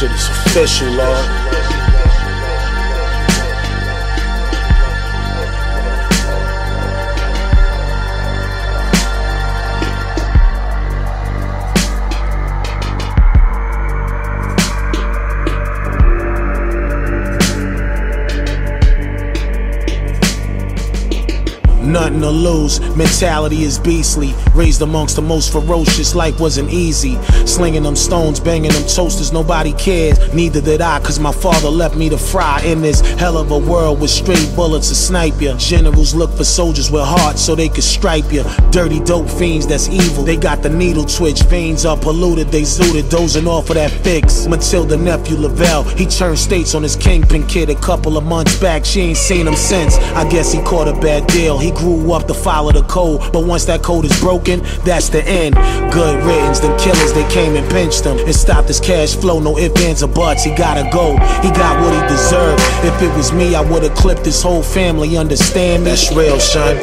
shit is official, Lord. Nothing to lose, mentality is beastly. Raised amongst the most ferocious, life wasn't easy. Slinging them stones, banging them toasters, nobody cares. Neither did I, cause my father left me to fry in this hell of a world with straight bullets to snipe ya. Generals look for soldiers with hearts so they could stripe ya. Dirty dope fiends that's evil, they got the needle twitch. Veins are polluted, they zooted, dozing off of that fix. Matilda nephew Lavelle, he turned states on his kingpin kid a couple of months back. She ain't seen him since, I guess he caught a bad deal. He grew up to follow the code, but once that code is broken, that's the end. Good riddance, them killers, they came and pinched him and stopped his cash flow, no ifs, ands, or buts. He gotta go, he got what he deserved. If it was me, I would've clipped his whole family, understand me? That's real, son.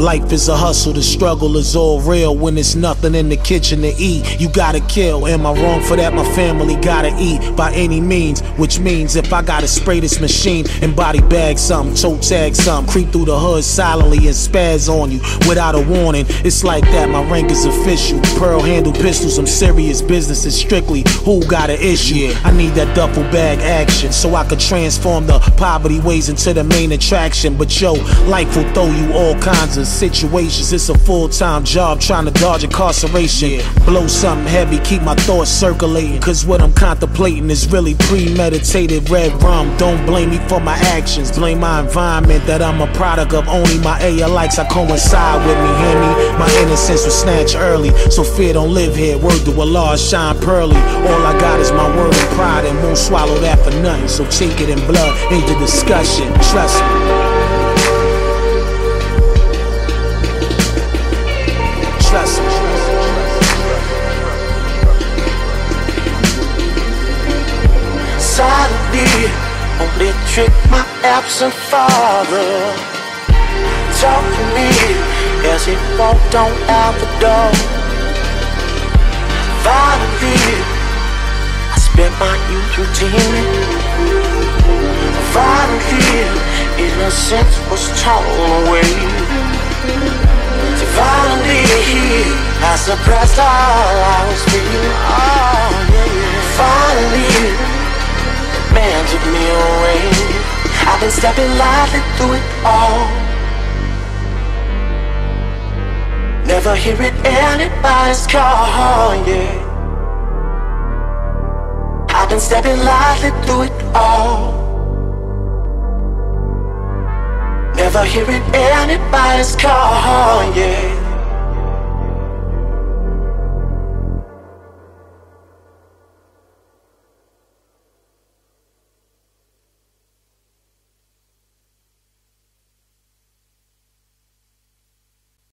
Life is a hustle, the struggle is all real. When there's nothing in the kitchen to eat, you gotta kill. Am I wrong for that? My family gotta eat by any means, which means if I gotta spray this machine and body bag something, toe tag something, creep through the hood silently and spaz on you without a warning. It's like that, my rank is official. Pearl handle pistols, I'm serious, business is strictly who got an issue. I need that duffel bag action so I could transform the poverty ways into the main attraction. But yo, life will throw you all kinds of situations, it's a full-time job trying to dodge incarceration. Blow something heavy, keep my thoughts circulating, cause what I'm contemplating is really premeditated. Red rum, don't blame me for my actions, blame my environment that I'm a product of. Only my AA likes I coincide with me, hear me? My innocence was snatched early, so fear don't live here. Word to Allah, shine pearly. All I got is my word and pride, and won't swallow that for nothing. So take it in blood, ain't the discussion, trust me. Only trick my absent father. Talk to me as he walked on out the door. Finally, I spent my youth routine. Finally, innocence was torn away. Finally, I suppressed all I was feeling. Finally, man took me away. I've been stepping lightly through it all, never hearing anybody's call, yeah. I've been stepping lightly through it all, never hearing anybody's call, yeah.